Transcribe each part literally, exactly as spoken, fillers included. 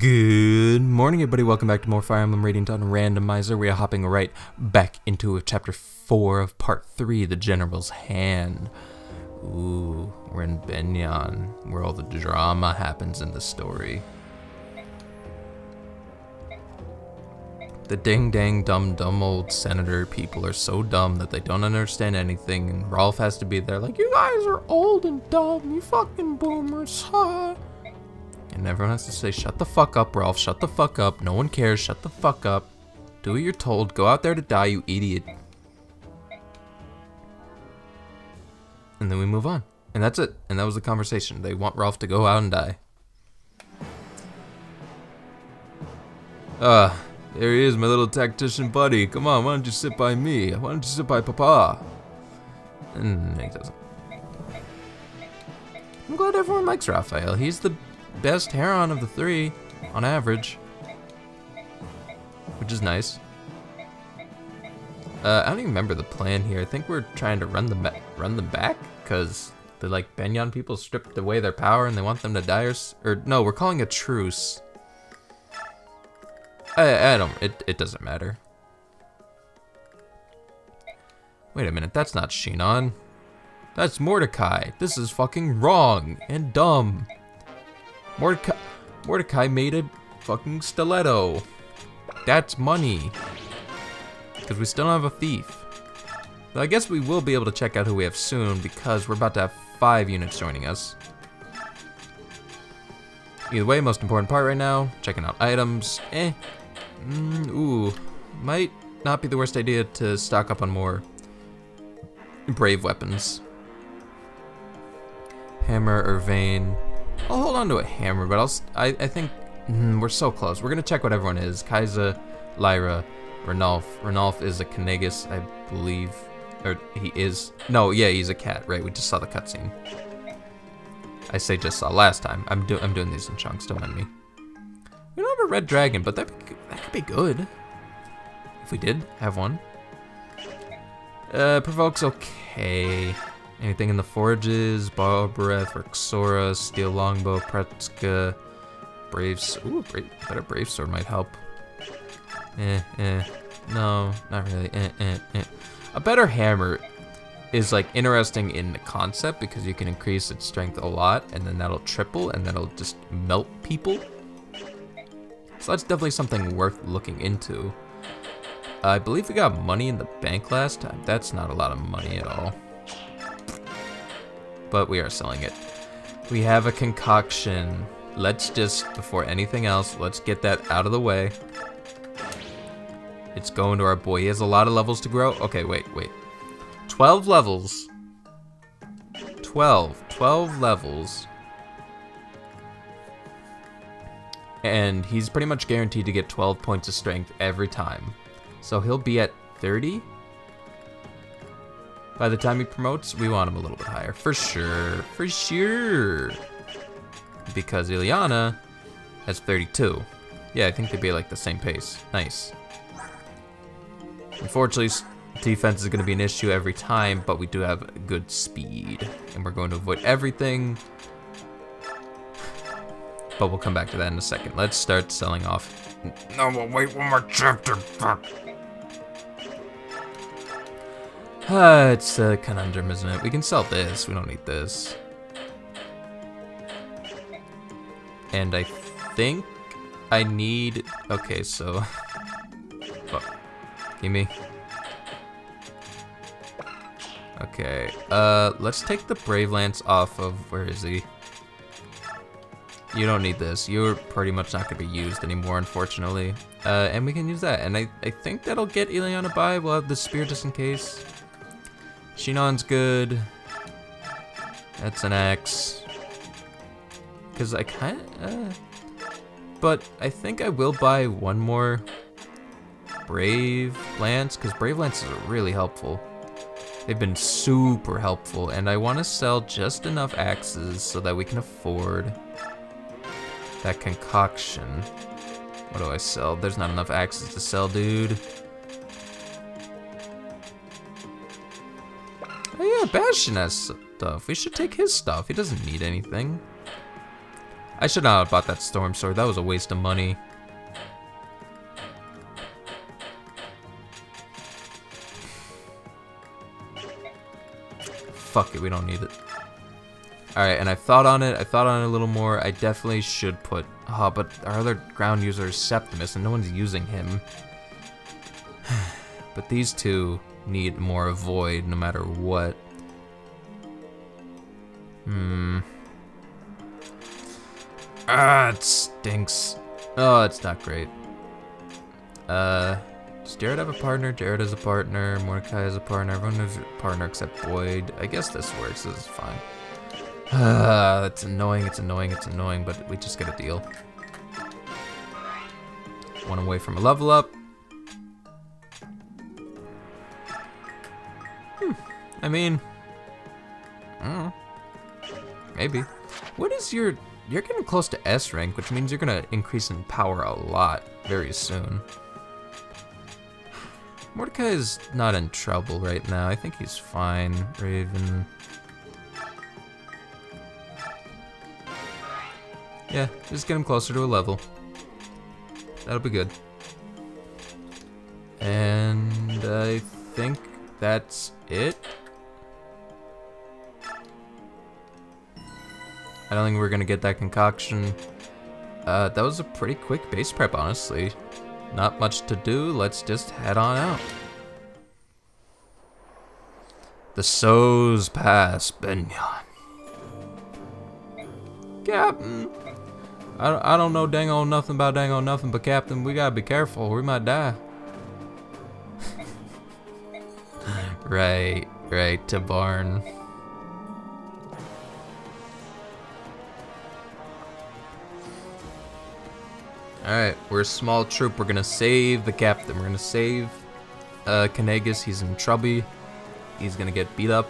Good morning, everybody. Welcome back to more Fire Emblem Radiant Dawn Randomizer. We are hopping right back into Chapter four of Part three, The General's Hand. Ooh, we're in Benyon, where all the drama happens in the story. The ding-dang-dumb-dumb old senator people are so dumb that they don't understand anything, and Rolf has to be there like, you guys are old and dumb, you fucking boomers, huh? And everyone has to say, shut the fuck up, Rolf, shut the fuck up, no one cares, shut the fuck up. Do what you're told, go out there to die, you idiot. And then we move on. And that's it. And that was the conversation. They want Rolf to go out and die. Ah, uh, there he is, my little tactician buddy. Come on, why don't you sit by me? Why don't you sit by Papa? And he doesn't. I'm glad everyone likes Raphael. He's the best Heron of the three, on average, which is nice. Uh, I don't even remember the plan here. I think we're trying to run them back, run them back, because the like Benyon people stripped away their power and they want them to die, or, or no, we're calling a truce. I, I don't. It it doesn't matter. Wait a minute, that's not Shinon. That's Mordecai. This is fucking wrong and dumb. Mordecai, Mordecai made a fucking stiletto. That's money. Because we still don't have a thief. But I guess we will be able to check out who we have soon, because we're about to have five units joining us. Either way, most important part right now, checking out items. Eh. Mm, ooh. Might not be the worst idea to stock up on more brave weapons. Hammer or vein. I'll hold on to a hammer, but I'll st I, I think mm, we're so close. We're going to check what everyone is. Kaisa, Lyra, Ranulf. Ranulf is a Caineghis, I believe. Or he is. No, yeah, he's a cat, right? We just saw the cutscene. I say just saw last time. I'm, do I'm doing these in chunks, don't mind me. We don't have a red dragon, but that, that could be good. If we did have one. Uh, Provoke's okay. Anything in the forages, Borrow Breath, Rexora, Steel Longbow, Pretzka, Brave Sword. Ooh, brave, better Brave Sword might help. Eh, eh. No, not really. Eh, eh, eh. A better hammer is like interesting in the concept because you can increase its strength a lot, and then that'll triple, and that'll just melt people. So that's definitely something worth looking into. I believe we got money in the bank last time. That's not a lot of money at all. But we are selling it. We have a concoction. Let's just, before anything else, let's get that out of the way. It's going to our boy. He has a lot of levels to grow. Okay, wait, wait. twelve levels. twelve. twelve levels. And he's pretty much guaranteed to get twelve points of strength every time. So he'll be at thirty. By the time he promotes, we want him a little bit higher. For sure. For sure. Because Ileana has thirty-two. Yeah, I think they'd be like the same pace. Nice. Unfortunately, defense is going to be an issue every time, but we do have good speed. And we're going to avoid everything. But we'll come back to that in a second. Let's start selling off. No, we'll wait one more chapter. Fuck. Uh, it's a conundrum, isn't it? We can sell this. We don't need this. And I think I need... Okay, so... Fuck. Gimme. Okay. Uh, let's take the Brave Lance off of... Where is he? You don't need this. You're pretty much not going to be used anymore, unfortunately. Uh, and we can use that. And I, I think that'll get Ileana by. We'll have the spear just in case. Shinon's good. That's an axe. Cause I kind of, uh, but I think I will buy one more Brave Lance, cause Brave Lances are really helpful. They've been super helpful, and I want to sell just enough axes so that we can afford that concoction. What do I sell? There's not enough axes to sell, dude. Bastion has stuff. We should take his stuff. He doesn't need anything. I should not have bought that storm sword. That was a waste of money. Fuck it, we don't need it. Alright, and I thought on it. I thought on it a little more. I definitely should put... Ah, oh, but our other ground user is Septimus, and no one's using him. But these two need more Void, no matter what. Hmm... Ah, it stinks. Oh, it's not great. Uh, does Jared have a partner? Jared has a partner. Mordecai has a partner. Everyone has a partner except Boyd. I guess this works. This is fine. Ah, that's annoying. It's annoying. It's annoying, but we just get a deal. One away from a level up. Hmm. I mean, I don't know. Maybe. What is your... You're getting close to S rank, which means you're gonna increase in power a lot very soon. Mordecai is not in trouble right now. I think he's fine. Raven. Yeah, just get him closer to a level. That'll be good. And I think that's it. I don't think we're gonna get that concoction. Uh, that was a pretty quick base prep, honestly. Not much to do, let's just head on out. The Sows pass, Benyon. Captain! I, I don't know dang on nothing about dang on nothing, but Captain, we gotta be careful, we might die. Right, right, to barn. Alright, we're a small troop. We're gonna save the captain. We're gonna save uh, Caineghis. He's in trouble. He's gonna get beat up.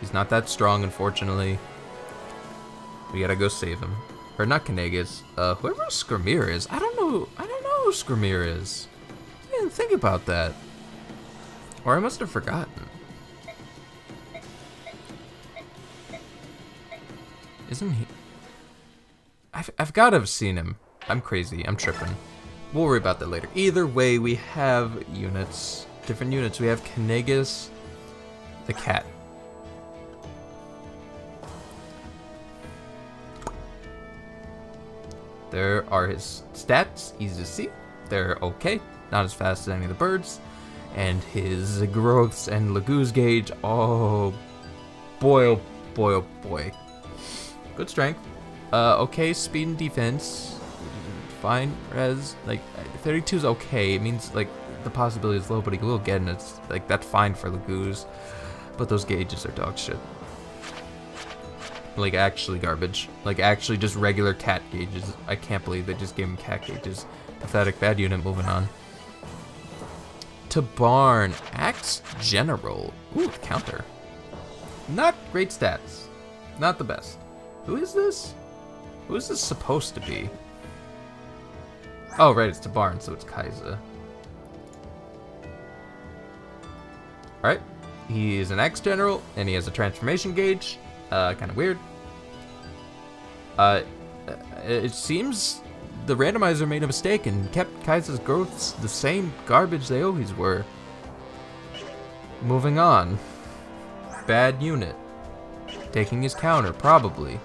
He's not that strong, unfortunately. We gotta go save him. Or not Caineghis. Uh, whoever Skrimir is. I don't know. I don't know who Skrimir is. I didn't think about that. Or I must have forgotten. Isn't he? I've, I've gotta have seen him. I'm crazy, I'm tripping. We'll worry about that later. Either way, we have units. Different units. We have Caineghis, the cat. There are his stats, easy to see. They're okay, not as fast as any of the birds. And his growths and Lagoose gauge, oh boy, oh boy, oh boy. Good strength. Uh, okay, speed and defense. Fine, res, like, thirty-two is okay. It means, like, the possibility is low, but he will get in. It's, like, that's fine for Lagoose. But those gauges are dog shit. Like, actually garbage. Like, actually just regular cat gauges. I can't believe they just gave him cat gauges. Pathetic, bad unit, moving on. To barn, Axe General. Ooh, counter. Not great stats. Not the best. Who is this? Who is this supposed to be? Oh, right, it's to barn, so it's Kaisa. Alright, he is an Axe General, and he has a transformation gauge. Uh, kind of weird. Uh, it seems the randomizer made a mistake and kept Kaisa's growths the same garbage they always were. Moving on. Bad unit. Taking his counter, probably.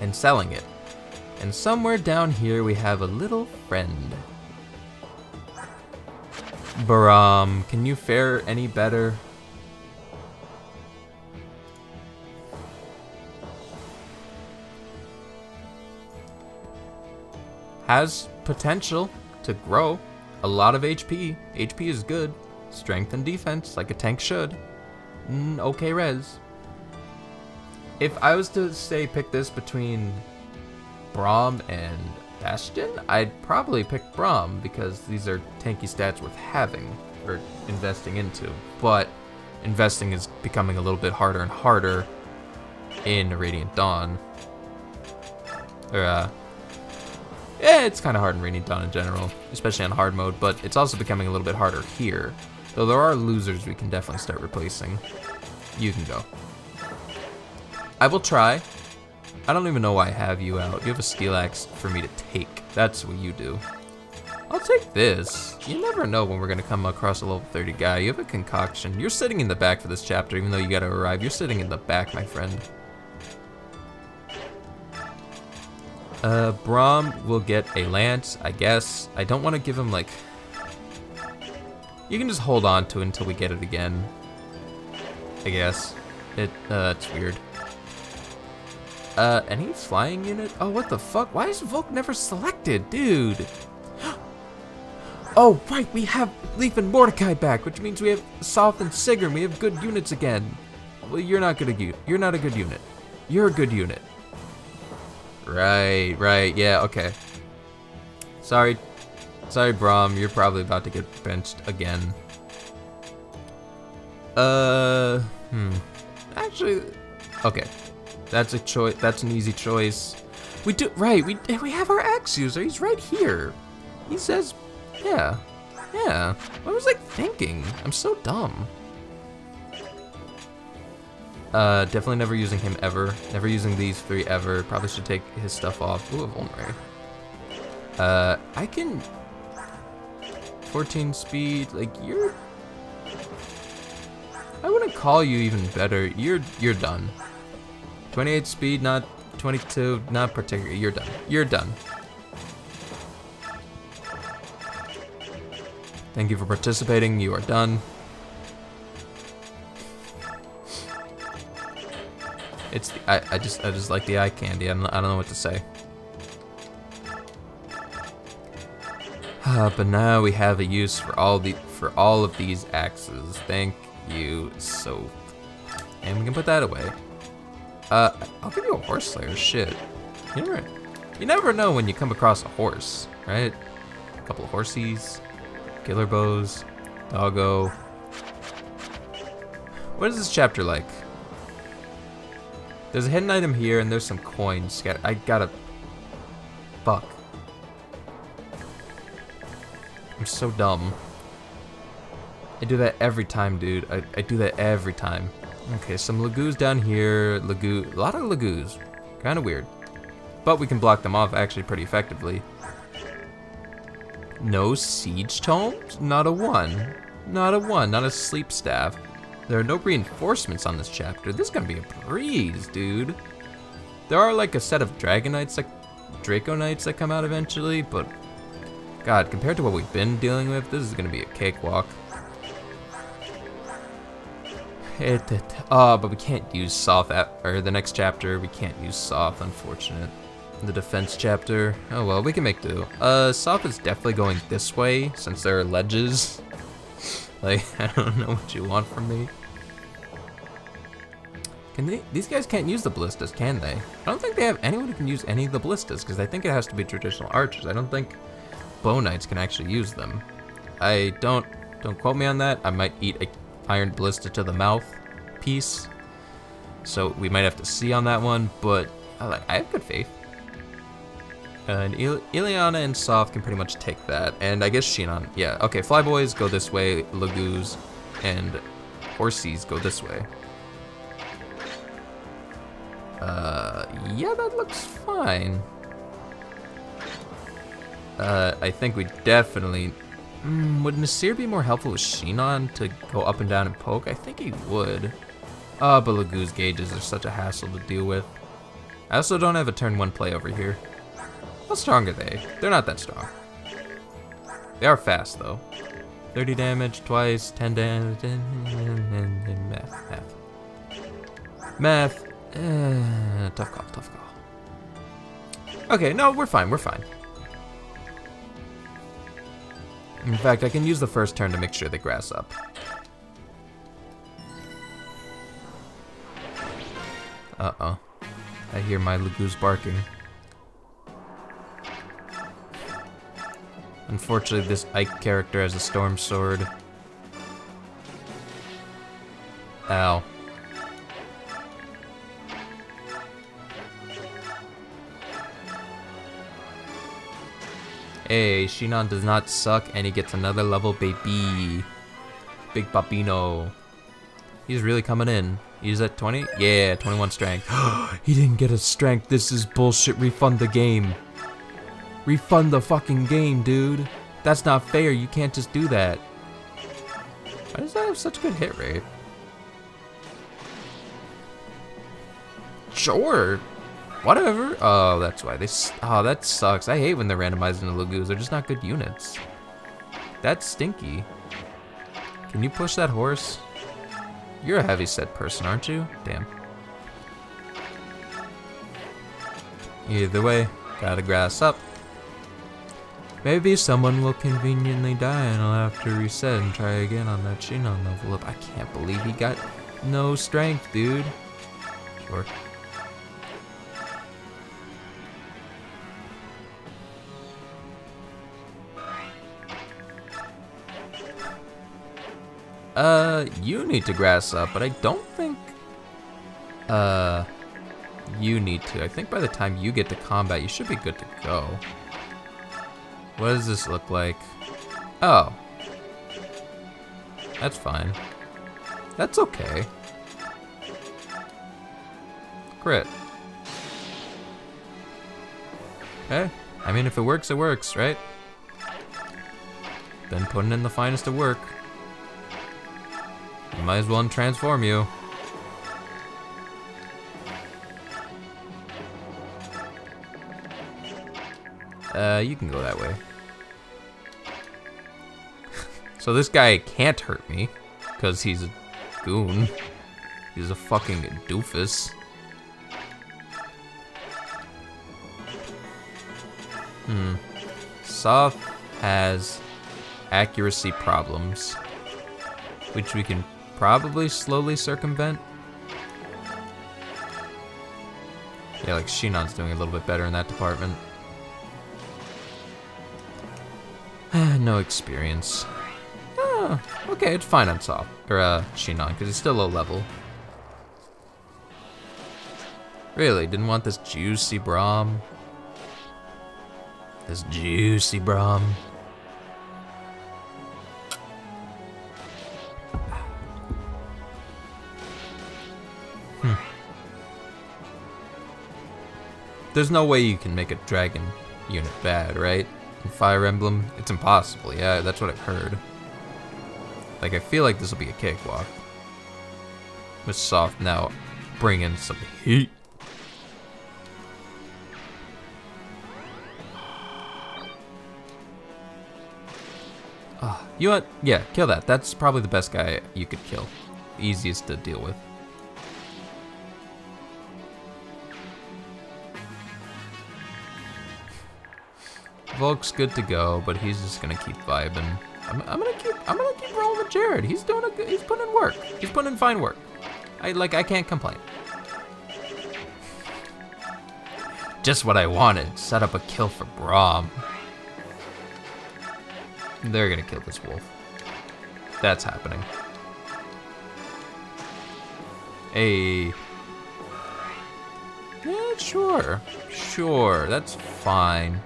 And selling it. And somewhere down here we have a little friend. Brom, can you fare any better? Has potential to grow. A lot of H P. H P is good. Strength and defense, like a tank should. Mm, okay res. If I was to say pick this between Braum and Bastion, I'd probably pick Braum because these are tanky stats worth having or investing into, but investing is becoming a little bit harder and harder in Radiant Dawn. Or, uh, yeah, it's kind of hard in Radiant Dawn in general, especially on hard mode, but it's also becoming a little bit harder here, though there are losers we can definitely start replacing. You can go. I will try. I don't even know why I have you out. You have a steel axe for me to take. That's what you do. I'll take this. You never know when we're gonna come across a level thirty guy. You have a concoction. You're sitting in the back for this chapter, even though you gotta arrive. You're sitting in the back, my friend. Uh, Brom will get a lance, I guess. I don't want to give him, like... You can just hold on to it until we get it again, I guess. It, uh, it's weird. Uh, any flying unit? Oh, what the fuck? Why is Volk never selected, dude? Oh, right, we have Leaf and Mordecai back, which means we have Sothe and Sigrun. We have good units again. Well, you're not good a You're not a good unit. You're a good unit. Right, right, yeah, okay. Sorry, sorry, Braum, you're probably about to get benched again. Uh, hmm. Actually, okay, that's a choice. That's an easy choice. We do right. We we have our axe user. He's right here. He says, yeah, yeah. What was I thinking? I'm so dumb. Uh, definitely never using him ever. Never using these three ever. Probably should take his stuff off. Ooh, a vulnerary. Uh, I can... fourteen speed, like, you're... I wouldn't call you even better. You're, you're done. twenty-eight speed, not twenty-two, not particularly. You're done. You're done. Thank you for participating. You are done. It's the, I, I just I just like the eye candy. I don't, I don't know what to say. Uh, but now we have a use for all the for all of these axes. Thank you so. And we can put that away. Uh, I'll give you a horse slayer. Shit. You never you never know when you come across a horse, right? A couple of horsies, killer bows, doggo. What is this chapter like? There's a hidden item here, and there's some coins scattered. I gotta... Fuck. I'm so dumb. I do that every time, dude. I, I do that every time. Okay, some lagoos down here. Lagoo... A lot of lagoos. Kinda weird. But we can block them off, actually, pretty effectively. No siege tomes? Not a one. Not a one. Not a sleep staff. There are no reinforcements on this chapter. This is gonna be a breeze, dude. There are like a set of Dragonites, like Draconites that come out eventually, but God, compared to what we've been dealing with, this is gonna be a cakewalk. It, it, oh, but we can't use Sothe at, or the next chapter, we can't use Sothe, unfortunate. The defense chapter, oh well, we can make do. Uh, Sothe is definitely going this way, since there are ledges. Like, I don't know what you want from me. Can they, these guys can't use the ballistas, can they? I don't think they have anyone who can use any of the ballistas, because I think it has to be traditional archers. I don't think bow knights can actually use them. I don't, don't quote me on that. I might eat a iron ballista to the mouth piece. So we might have to see on that one, but I, I have good faith. Uh, and Il Ileana and Sothe can pretty much take that, and I guess Shinon, yeah. Okay, flyboys go this way, lagoos and horsies go this way. Uh, yeah, that looks fine. Uh, I think we definitely... Mm, would Nasir be more helpful with Shinon to go up and down and poke? I think he would. Uh, but lagoos gauges are such a hassle to deal with. I also don't have a turn one play over here. How strong are they? They're not that strong. They are fast though. thirty damage twice, ten damage, and math, math. Math, uh, tough call, tough call. Okay, no, we're fine, we're fine. In fact, I can use the first turn to make sure they grass up. Uh-oh, I hear my lagoos barking. Unfortunately, this Ike character has a storm sword. Ow. Hey, Shinon does not suck, and he gets another level, baby. Big Papino. He's really coming in. He's at twenty? Yeah, twenty-one strength. He didn't get a strength. This is bullshit. Refund the game. Refund the fucking game, dude. That's not fair. You can't just do that. Why does that have such a good hit rate? Sure. Whatever. Oh, that's why. They s oh, that sucks. I hate when they're randomizing the Lagoos. They're just not good units. That's stinky. Can you push that horse? You're a heavyset person, aren't you? Damn. Either way, gotta grass up. Maybe someone will conveniently die and I'll have to reset and try again on that Shinon level up. I can't believe he got no strength, dude. Sure. Uh, you need to grass up, but I don't think, uh, you need to. I think by the time you get to combat, you should be good to go. What does this look like? Oh. That's fine. That's okay. Crit. Okay. I mean, if it works, it works, right? Been putting in the finest of work. Might as well transform you. Uh, you can go that way. So this guy can't hurt me, because he's a goon. He's a fucking doofus. Hmm. Sothe has accuracy problems, which we can probably slowly circumvent. Yeah, like Shinon's doing a little bit better in that department. No experience. Oh, okay, it's fine on Sothe, or uh, Shinon, because he's still low level. Really, didn't want this juicy Brom. This juicy Brom. There's no way you can make a dragon unit bad, right? In Fire Emblem? It's impossible, yeah, that's what I've heard. Like, I feel like this will be a cakewalk. With Sothe now bringing some heat. Uh, you know what? Yeah, kill that. That's probably the best guy you could kill. Easiest to deal with. Volk's good to go, but he's just gonna keep vibing. I'm, I'm gonna keep, I'm gonna keep rolling with Jared. He's doing a good, he's putting in work. He's putting in fine work. I like, I can't complain. Just what I wanted. Set up a kill for Braum. They're gonna kill this wolf. That's happening. Hey. Yeah, sure, sure. That's fine.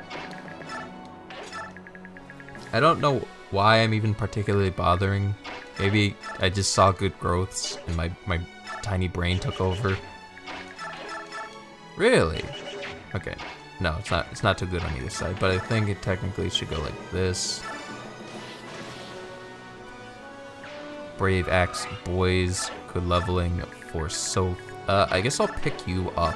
I don't know why I'm even particularly bothering. Maybe I just saw good growths and my, my tiny brain took over. Really? Okay. No, it's not, it's not too good on either side, but I think it technically should go like this. Brave Axe Boys, good leveling for Sothe. Uh, I guess I'll pick you up.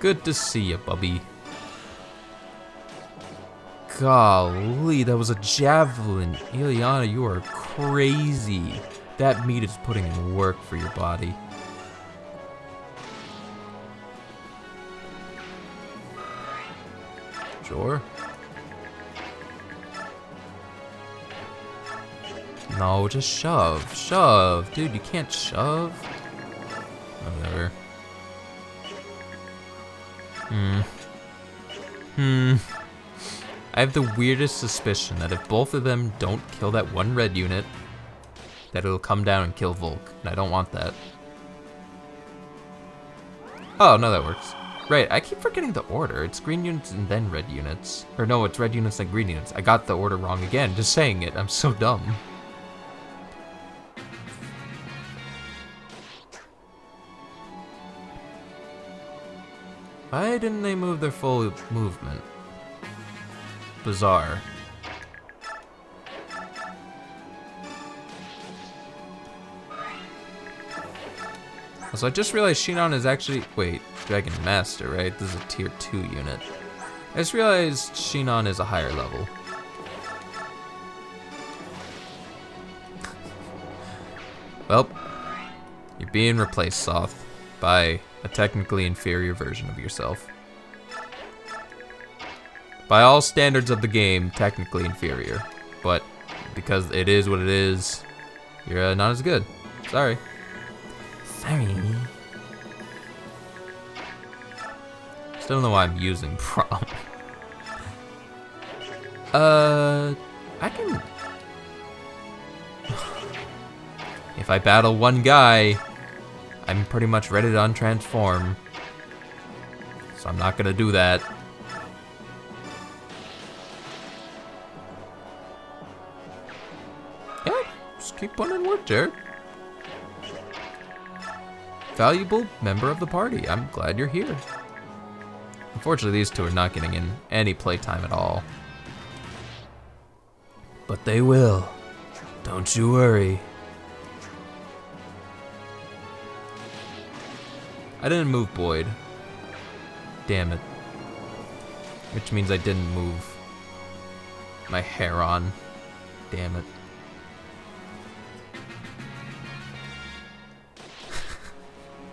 Good to see you, Bubby. Golly, that was a javelin. Ileana, you are crazy. That meat is putting in work for your body. Sure. No, just shove. Shove. Dude, you can't shove. Whatever. Hmm. Hmm. I have the weirdest suspicion that if both of them don't kill that one red unit, that it'll come down and kill Volk, and I don't want that. Oh, no, that works. Right, I keep forgetting the order. It's green units and then red units. Or no, it's red units and green units. I got the order wrong again. Just saying it. I'm so dumb. Why didn't they move their full movement? Bizarre. So I just realized Shinon is actually, wait, Dragon Master, right? This is a tier two unit. I just realized Shinon is a higher level. Well, you're being replaced, Sothe, by a technically inferior version of yourself. By all standards of the game, technically inferior, but because it is what it is, you're uh, not as good. Sorry. Sorry. Still don't know why I'm using Brom. uh, I can. If I battle one guy, I'm pretty much ready to untransform, so I'm not gonna do that. Yeah, just keep putting in work, Jared. Valuable member of the party. I'm glad you're here. Unfortunately, these two are not getting in any playtime at all. But they will. Don't you worry. I didn't move Boyd. Damn it. Which means I didn't move my hair on. Damn it.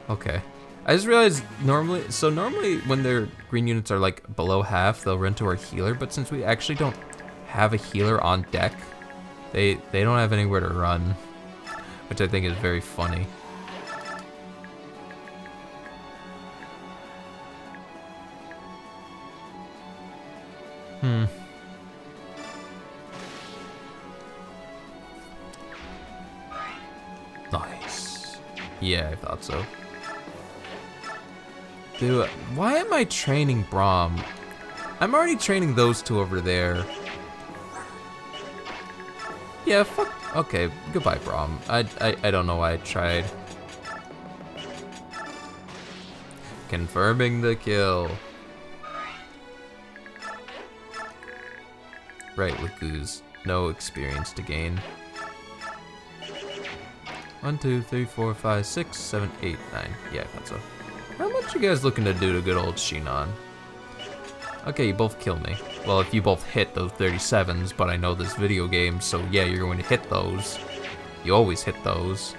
Okay. I just realized normally, so normally when their green units are like below half, they'll run to our healer, but since we actually don't have a healer on deck, they they don't have anywhere to run, which I think is very funny. Hmm. Nice. Yeah, I thought so. Dude, why am I training Braum? I'm already training those two over there. Yeah, fuck. Okay, goodbye, Braum. I, I, I don't know why I tried. Confirming the kill. Right, Laku's no experience to gain. One, two, three, four, five, six, seven, eight, nine. Yeah, I thought so. How much you guys looking to do to good old Shinon? Okay, you both kill me. Well, if you both hit those thirty-sevens, but I know this video game, so yeah, you're going to hit those. You always hit those.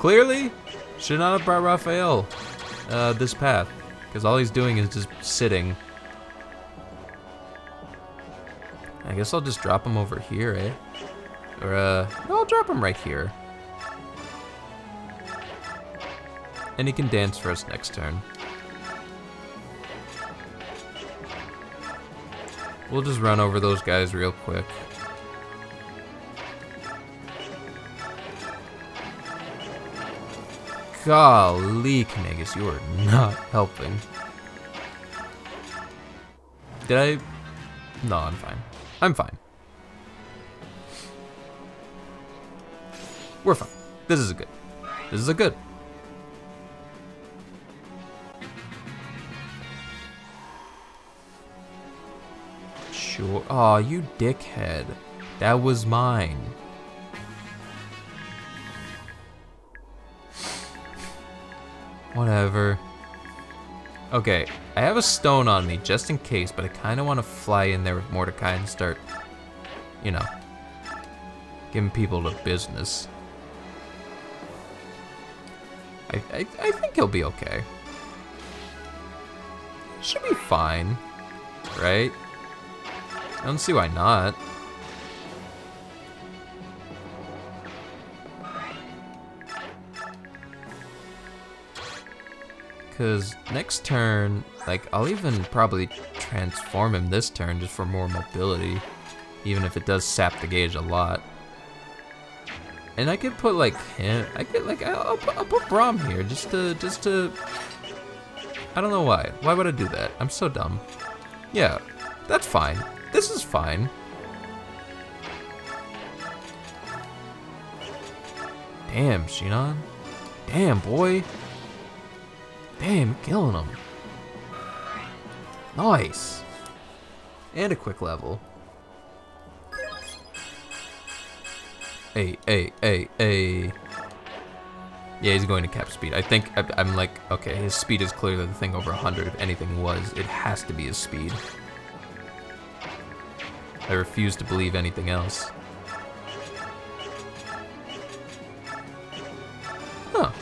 Clearly, should not have brought Raphael uh, this path, because all he's doing is just sitting. I guess I'll just drop him over here, eh? Or, uh, no, I'll drop him right here. And he can dance for us next turn. We'll just run over those guys real quick. Golly, Caineghis, you are not helping. Did I? No, I'm fine. I'm fine. We're fine. This is a good. This is a good. Sure. Aw, you dickhead. That was mine. Whatever. Okay, I have a stone on me just in case, but I kind of want to fly in there with Mordecai and start, you know, giving people the business. I, I, I think he'll be okay. Should be fine, right? I don't see why not. Cause next turn, like I'll even probably transform him this turn just for more mobility, even if it does sap the gauge a lot. And I could put like him. I could like I'll, I'll put Brom here just to just to. I don't know why. Why would I do that? I'm so dumb. Yeah, that's fine. This is fine. Damn, Shinon. Damn, boy. Damn, killing him. Nice. And a quick level. Hey, hey, hey, hey. Yeah, he's going to cap speed. I think I, I'm like, okay, his speed is clearly the thing over one hundred. If anything was, it has to be his speed. I refuse to believe anything else. Huh.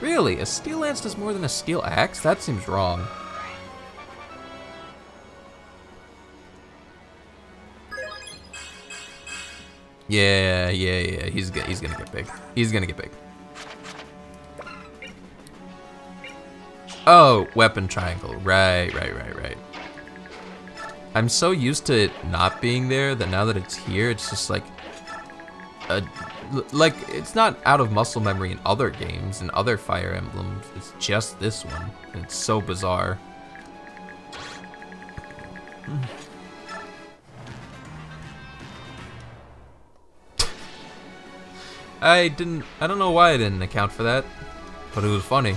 Really? A steel lance does more than a steel axe? That seems wrong. Yeah, yeah, yeah. He's go he's gonna get big. He's gonna get big. Oh, weapon triangle. Right, right, right, right. I'm so used to it not being there that now that it's here, it's just like, a, like it's not out of muscle memory in other games and other Fire Emblems. It's just this one, and it's so bizarre. Mm. I didn't, I don't know why I didn't account for that, but it was funny.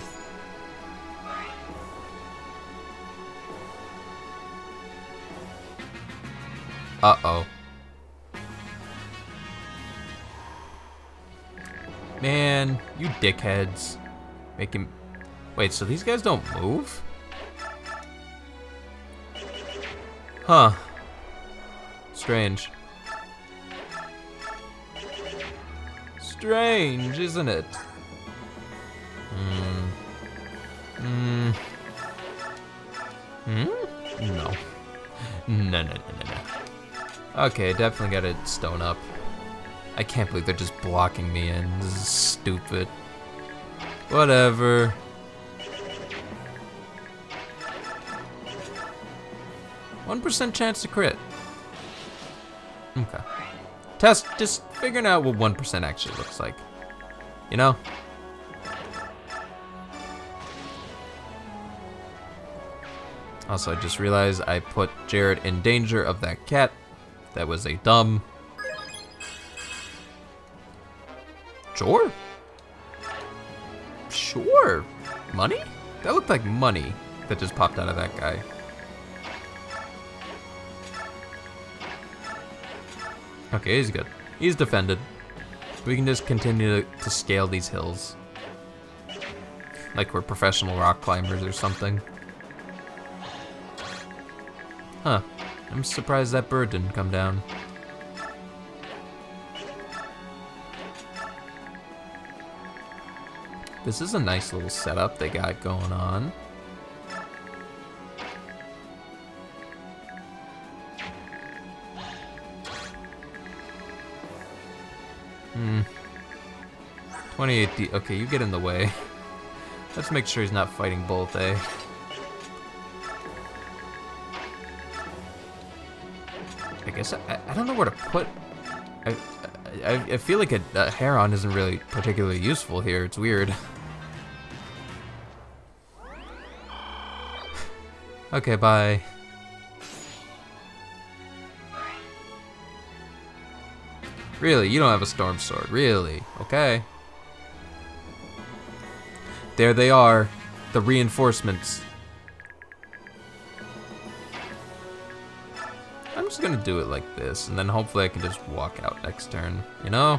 Uh-oh. Man, you dickheads. Make him, wait, so these guys don't move? Huh. Strange. Strange, isn't it? Hmm. Hmm. Hmm? No. No, no, no, no, no. Okay, definitely gotta stone up. I can't believe they're just blocking me in. This is stupid. Whatever. one percent chance to crit. Okay. Test, just figuring out what one percent actually looks like, you know? Also, I just realized I put Jared in danger of that cat. That was a dumb... Sure? Sure. Money? That looked like money that just popped out of that guy. Okay, he's good. He's defended. We can just continue to, to scale these hills. Like we're professional rock climbers or something. Huh. I'm surprised that bird didn't come down. This is a nice little setup they got going on. Hmm. twenty-eight D. Okay, you get in the way. Let's make sure he's not fighting both, eh? I guess I, I don't know where to put. I I, I feel like a, a Heron isn't really particularly useful here. It's weird. Okay, bye. Really, you don't have a storm sword, really? Okay. There they are, the reinforcements. I'm just gonna do it like this, and then hopefully I can just walk out next turn, you know?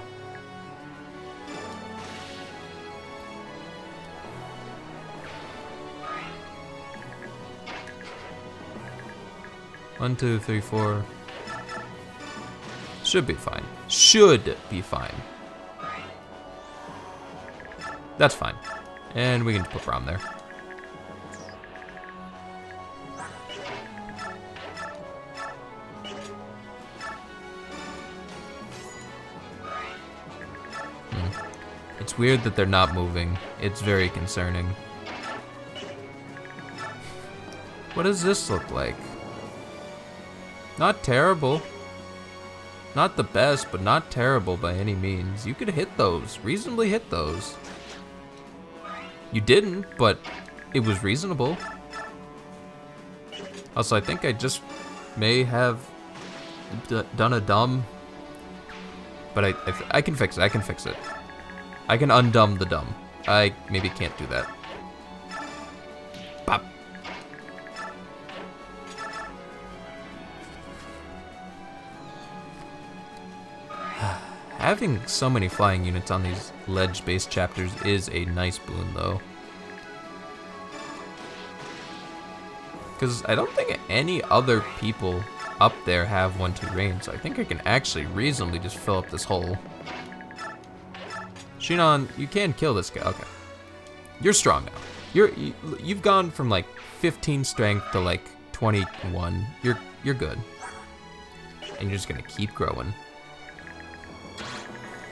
One, two, three, four. Should be fine. Should be fine. That's fine. And we can put Braum there. Hmm. It's weird that they're not moving. It's very concerning. What does this look like? Not terrible. Not the best, but not terrible by any means. You could hit those, reasonably hit those. You didn't, but it was reasonable. Also, I think I just may have d done a dumb, but I, I, I can fix it, I can fix it. I can undumb the dumb. I maybe can't do that. Pop. Having so many flying units on these ledge-based chapters is a nice boon, though. Because I don't think any other people up there have one two range, so I think I can actually reasonably just fill up this hole. Shinon, you can kill this guy. Okay. You're strong now. You're, you, you've gone from like fifteen strength to like twenty-one. You're, you're good. And you're just gonna keep growing.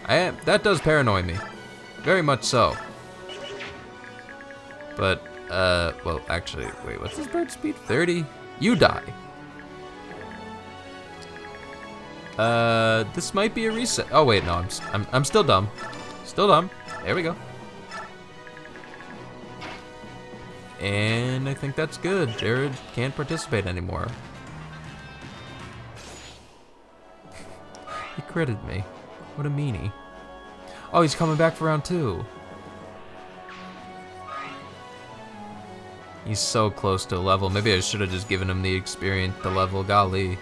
I am, that does paranoid me. Very much so. But, uh, well, actually, wait, what's this bird speed? thirty? You die. Uh, this might be a reset. Oh, wait, no, I'm, I'm, I'm still dumb. Still dumb. There we go. And I think that's good. Jared can't participate anymore. He critted me. What a meanie. Oh, he's coming back for round two. He's so close to a level. Maybe I should have just given him the experience to level. Golly.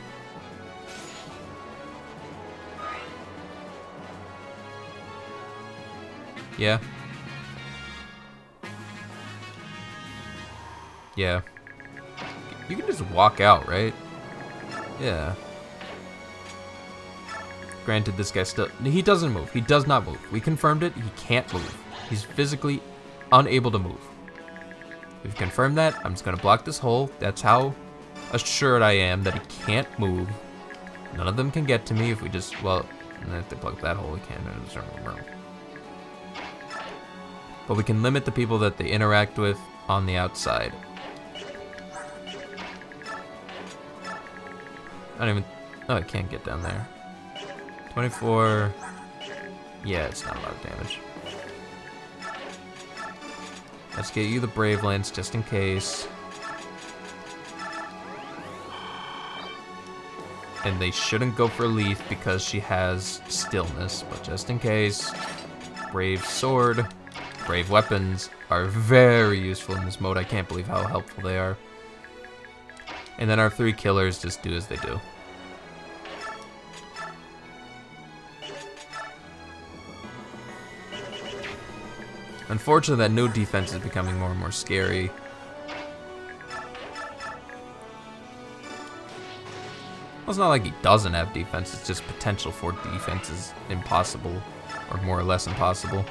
Yeah. Yeah. You can just walk out, right? Yeah. Granted, this guy still, he doesn't move. He does not move. We confirmed it. He can't move. He's physically unable to move. We've confirmed that. I'm just gonna block this hole. That's how assured I am that he can't move. None of them can get to me if we just, well, if they plug that hole, we can. But we can limit the people that they interact with on the outside. I don't even, oh, I can't get down there. twenty-four, yeah, it's not a lot of damage. Let's get you the Brave Lance just in case. And they shouldn't go for Leaf because she has stillness, but just in case. Brave Sword. Brave weapons are very useful in this mode. I can't believe how helpful they are. And then our three killers just do as they do. Unfortunately, that no defense is becoming more and more scary. Well, it's not like he doesn't have defense, it's just potential for defense is impossible, or more or less impossible.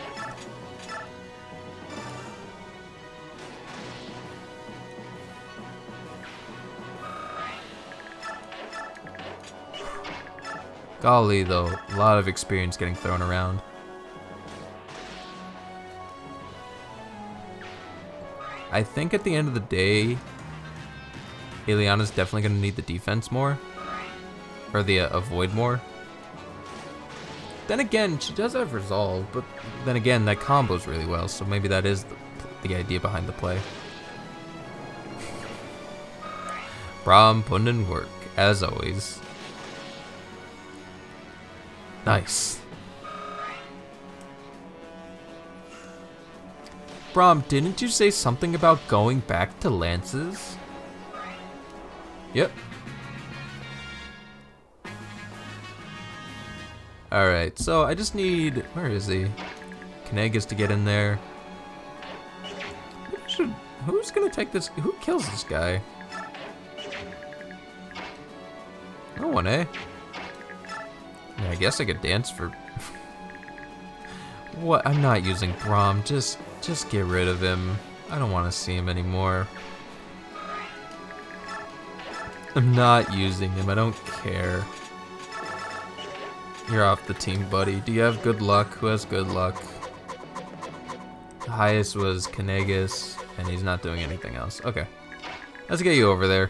Golly, though, a lot of experience getting thrown around. I think at the end of the day, Ileana's definitely going to need the defense more. Or the uh, avoid more. Then again, she does have resolve, but then again, that combos really well, so maybe that is the, the idea behind the play. Braum putting in work, as always. Nice. Brom, didn't you say something about going back to lances? Yep. Alright, so I just need, where is he? Caineghis to get in there. Who should, who's gonna take this, who kills this guy? No one, eh? I guess I could dance for... What? I'm not using Brom. Just, just get rid of him. I don't want to see him anymore. I'm not using him. I don't care. You're off the team, buddy. Do you have good luck? Who has good luck? The highest was Caineghis, and he's not doing anything else. Okay. Let's get you over there.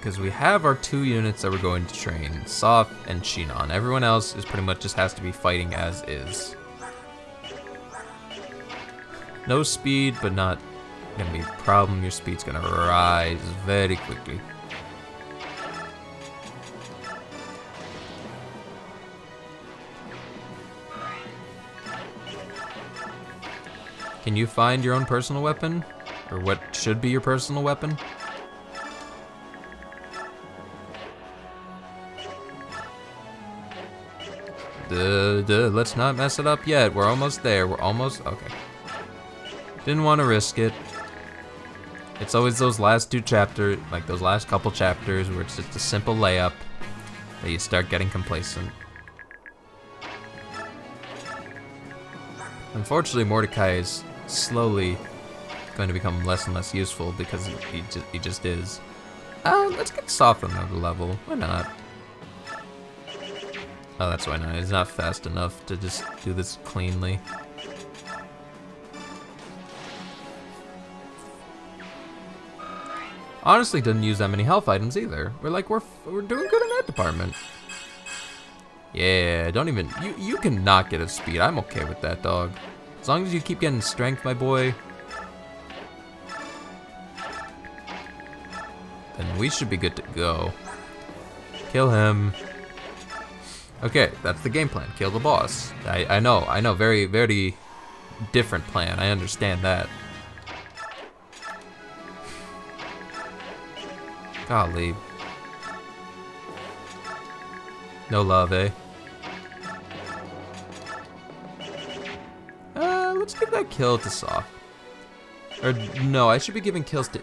because we have our two units that we're going to train, Sothe and Shinon. Everyone else is pretty much just has to be fighting as is. No speed, but not gonna be a problem. Your speed's gonna rise very quickly. Can you find your own personal weapon? Or what should be your personal weapon? Duh, duh, let's not mess it up yet. We're almost there, we're almost, okay. Didn't want to risk it. It's always those last two chapters, like those last couple chapters where it's just a simple layup that you start getting complacent. Unfortunately, Mordecai is slowly going to become less and less useful because he, ju he just is. Uh, let's get Sothe another level. Why not? Oh, that's why not. He's not fast enough to just do this cleanly. Honestly, didn't use that many health items either. We're like, we're f we're doing good in that department. Yeah, don't even, you, you cannot get a speed. I'm okay with that, dog. As long as you keep getting strength, my boy, then we should be good to go. Kill him. Okay, that's the game plan, kill the boss. I, I know, I know, very, very different plan, I understand that. Golly. No love, eh? Uh, let's give that kill to Sothe. Or, no, I should be giving kills to...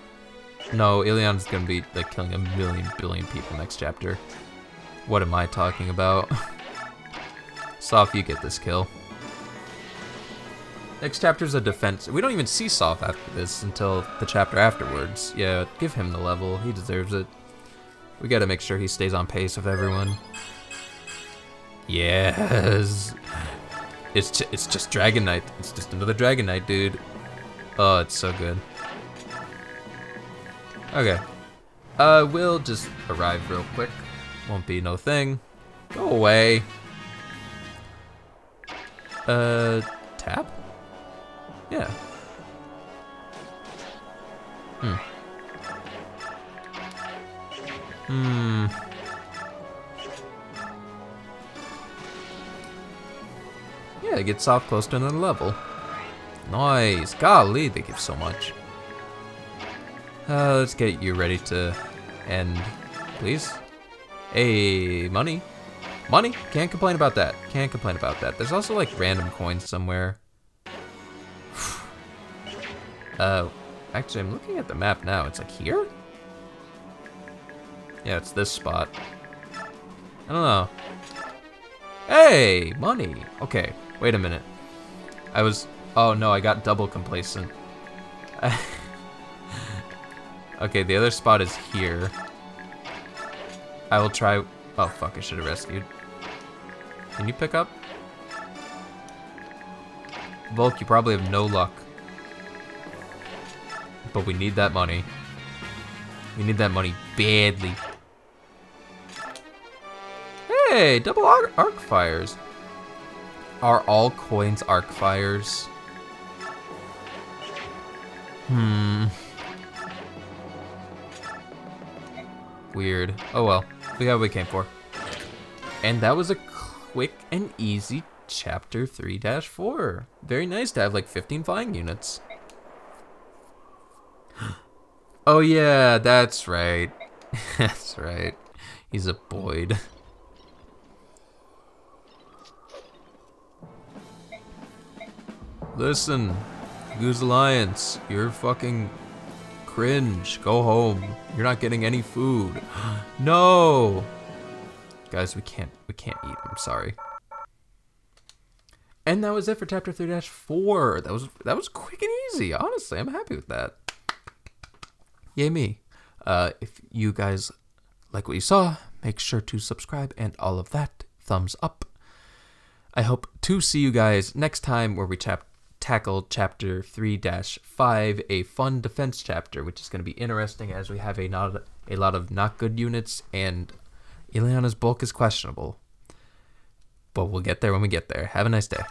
No, Ileana's gonna be, like, killing a million billion people next chapter. What am I talking about? Sothe, you get this kill. Next chapter's a defense. We don't even see Sothe after this until the chapter afterwards. Yeah, give him the level, he deserves it. We gotta make sure he stays on pace with everyone. Yes, it's it's just Dragon Knight. It's just another Dragon Knight, dude. Oh, it's so good. Okay, uh, we'll just arrive real quick. Won't be no thing. Go away. Uh, tap. Yeah. Hmm. Hmm. Yeah, get Sothe close to another level. Nice. Golly, they give so much. Uh, let's get you ready to end, please. Hey, money. Money? Can't complain about that. Can't complain about that. There's also like random coins somewhere. uh, actually, I'm looking at the map now. It's like here? Yeah, it's this spot. I don't know. Hey, money. Okay, wait a minute. I was, oh no, I got double complacent. Okay, the other spot is here. I will try, oh fuck, I should have rescued. Can you pick up? Volk, you probably have no luck. But we need that money. We need that money badly. Hey, double arc, arc fires. Are all coins arc fires? Hmm. Weird. Oh well, we got what we came for. And that was a quick and easy chapter three dash four. Very nice to have like fifteen flying units. Oh yeah, that's right. That's right. He's a Boyd. Listen, Goose Alliance, you're fucking cringe. Go home. You're not getting any food. No! Guys, we can't, we can't eat, I'm sorry. And that was it for chapter three dash four. That was, that was quick and easy, honestly. I'm happy with that. Yay me. Uh, if you guys like what you saw, make sure to subscribe and all of that. Thumbs up. I hope to see you guys next time where we chap Tackle Chapter three dash five, a fun defense chapter, which is going to be interesting as we have a, not, a lot of not good units, and Ileana's bulk is questionable. But we'll get there when we get there. Have a nice day.